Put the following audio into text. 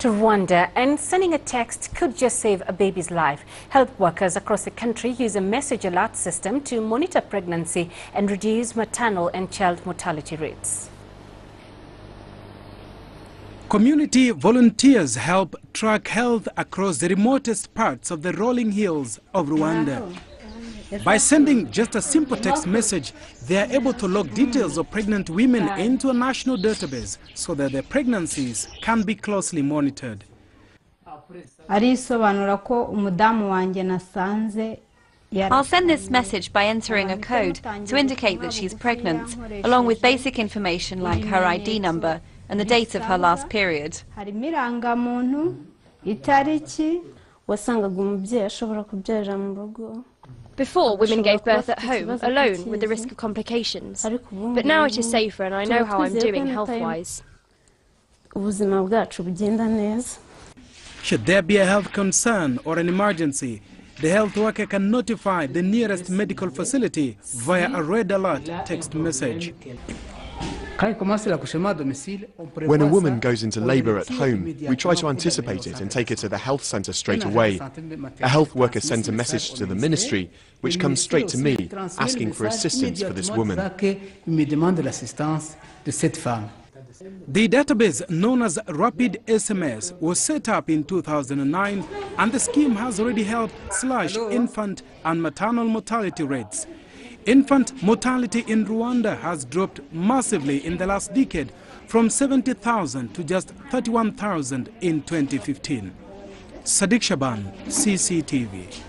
to Rwanda, and sending a text could just save a baby's life. Health workers across the country use a message alert system to monitor pregnancy and reduce maternal and child mortality rates. Community volunteers help track health across the remotest parts of the rolling hills of Rwanda. By sending just a simple text message, they are able to log details of pregnant women into a national database so that their pregnancies can be closely monitored. I'll send this message by entering a code to indicate that she's pregnant, along with basic information like her ID number and the date of her last period. Before, women gave birth at home, alone, with the risk of complications. But now it is safer and I know how I'm doing health-wise. Should there be a health concern or an emergency, the health worker can notify the nearest medical facility via a red alert text message. When a woman goes into labor at home, we try to anticipate it and take her to the health center straight away. A health worker sent a message to the ministry, which comes straight to me, asking for assistance for this woman. The database known as Rapid SMS was set up in 2009, and the scheme has already helped slash infant and maternal mortality rates. Infant mortality in Rwanda has dropped massively in the last decade, from 70,000 to just 31,000 in 2015. Sadiq Shaban, CCTV.